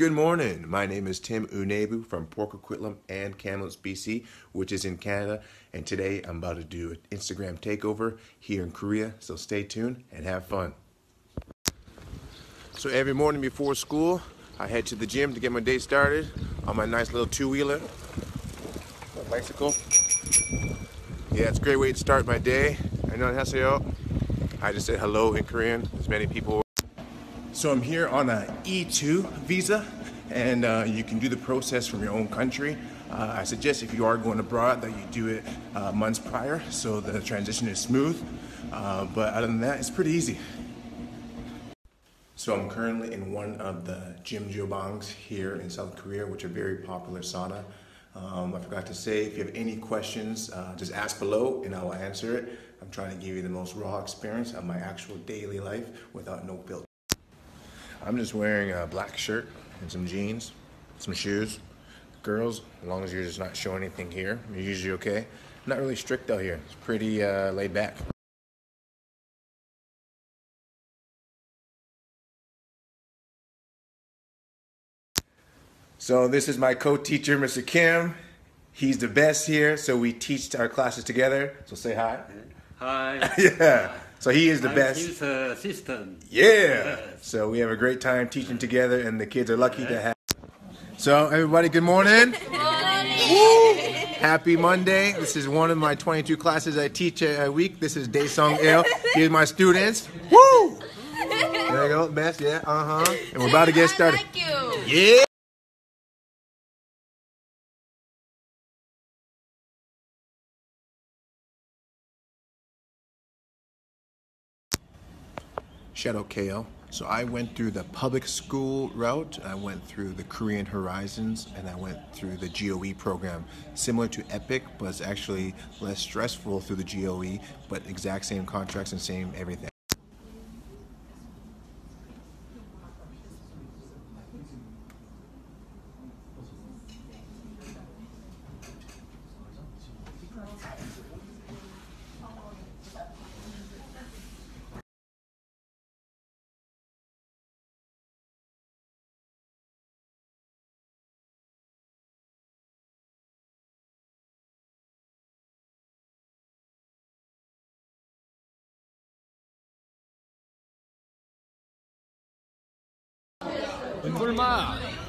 Good morning. My name is Tim Unaegbu from Port Coquitlam and Kamloops, BC, which is in Canada. And today I'm about to do an Instagram takeover here in Korea. So stay tuned and have fun. So every morning before school, I head to the gym to get my day started on my nice little two-wheeler, my bicycle. Yeah, it's a great way to start my day. 안녕하세요. I just said hello in Korean, as many people. So I'm here on a E2 visa, and you can do the process from your own country. I suggest if you are going abroad that you do it months prior, so the transition is smooth. But other than that, it's pretty easy. So I'm currently in one of the jimjilbangs here in South Korea, which are very popular sauna. I forgot to say, if you have any questions, just ask below and I will answer it. I'm trying to give you the most raw experience of my actual daily life without no filter. I'm just wearing a black shirt and some jeans, some shoes. Girls, as long as you're just not showing anything here, you're usually okay. Not really strict out here. It's pretty laid back. So this is my co-teacher, Mr. Kim. He's the best here, so we teach our classes together. So say hi. Hi. Yeah. So he is the best. He's an assistant. Yeah. Yes. So we have a great time teaching together, and the kids are lucky to have. So everybody, good morning. Good morning. Happy Monday. This is one of my 22 classes I teach a week. This is Daesong Il. Here's my students. Woo! There you go, best. Yeah. And we're about to get started. Thank you. Yeah. Shout out KL. So I went through the public school route, I went through the Korean Horizons, and I went through the GOE program. Similar to Epic, but it's actually less stressful through the GOE, but exact same contracts and same everything.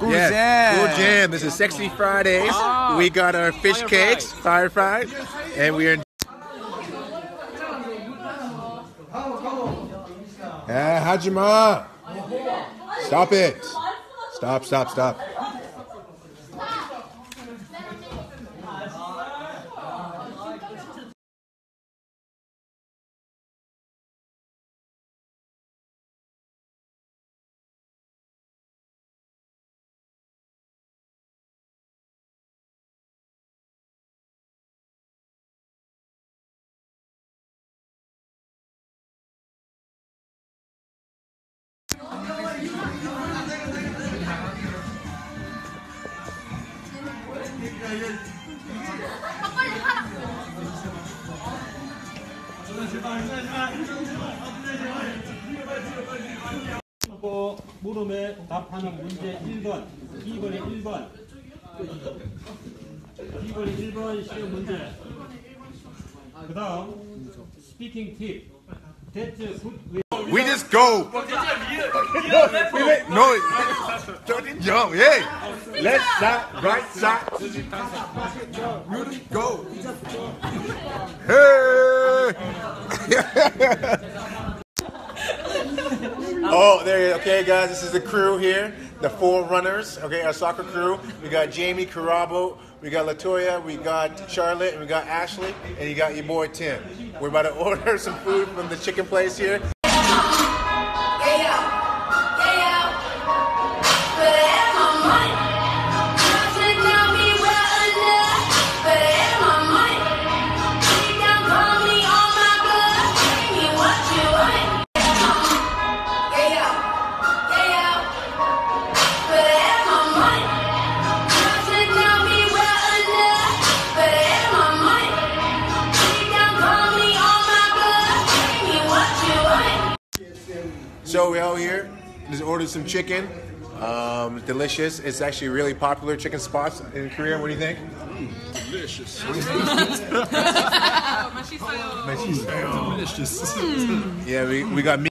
Yes, cool jam. This is Sexy Fridays. We got our fish cakes, fire fries, and we are. Hajima! Stop it! Stop! Stop! Stop! 물음에 답하는 문제 1번, 2번에 1번, 2번에 1번 시험 문제. 그 다음, 스피킹 팁. We just go! No, don't jump, hey! Left side, right side. Rudy, go! Hey! Oh, there you go. Okay, guys, this is the crew here, the Forerunners, okay, our soccer crew. We got Jamie, Carabo, we got Latoya, we got Charlotte, and we got Ashley, and you got your boy Tim. We're about to order some food from the chicken place here. So we're out here, just ordered some chicken. Delicious. It's actually really popular chicken spots in Korea. What do you think? Delicious. Delicious. Yeah, we got meat.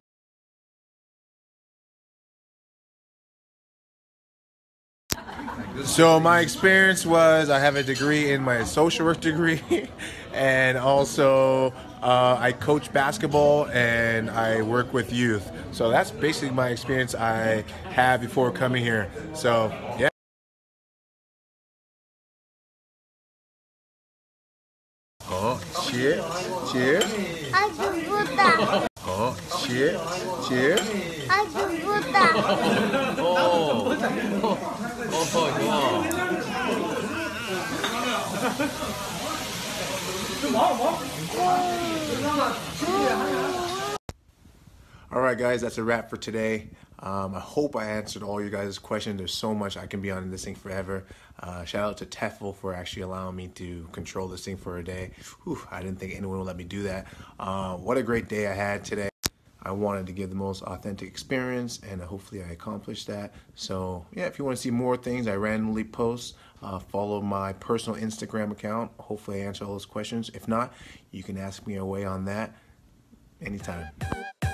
So my experience was I have a degree in my social work degree, and also I coach basketball and I work with youth. So that's basically my experience I had before coming here. So yeah. Oh, cheer, cheer. Oh, cheer, cheer. Oh. Oh, all right, guys, that's a wrap for today. I hope I answered all you guys' questions. There's so much I can be on in this thing forever. Shout out to TEFL for actually allowing me to control this thing for a day. Whew, I didn't think anyone would let me do that. What a great day I had today. I wanted to give the most authentic experience, and hopefully I accomplished that. So yeah, if you want to see more things I randomly post, follow my personal Instagram account. Hopefully I answer all those questions. If not, you can ask me away on that anytime.